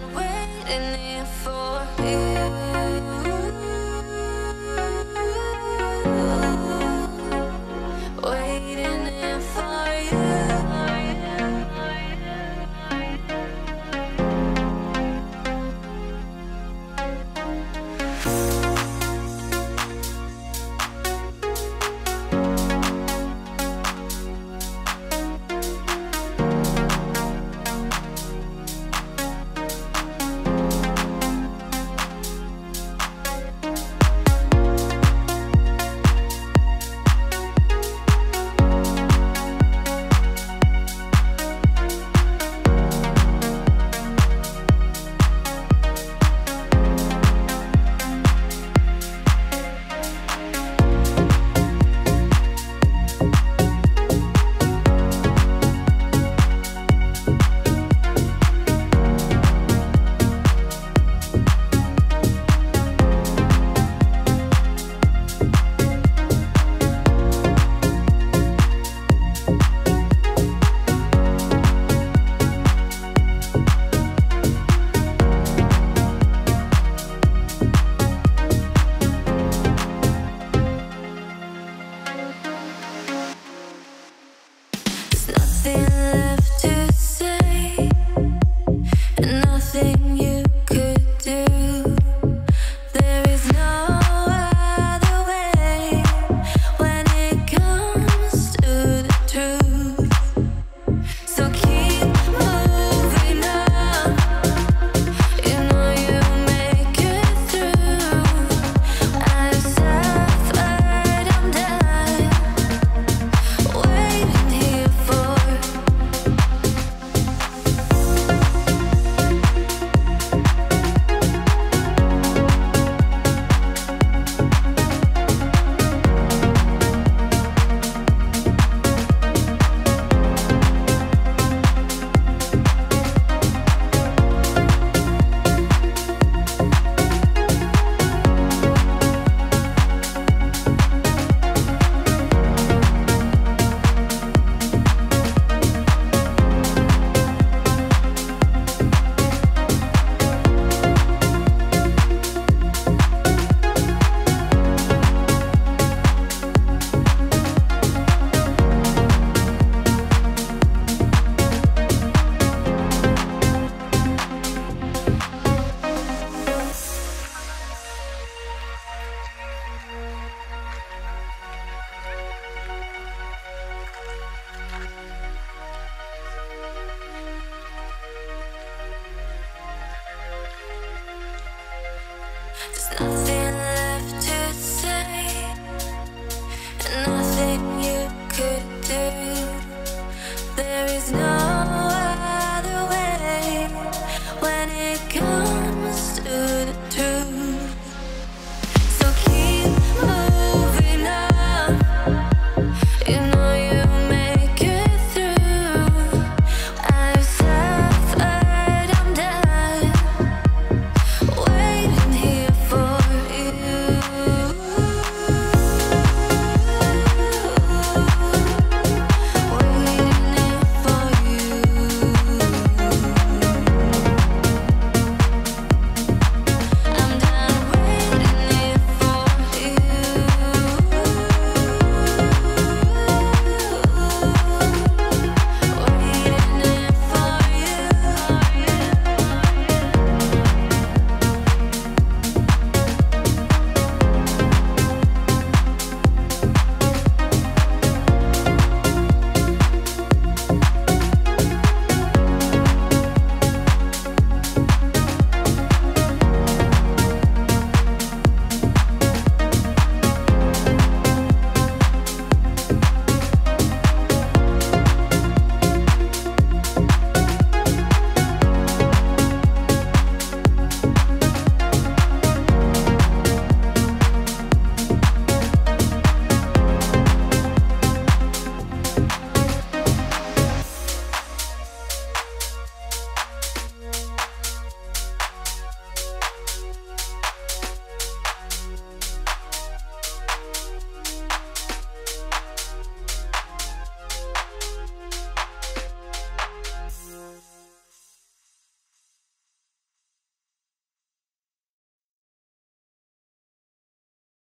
not waiting here for you, waiting here for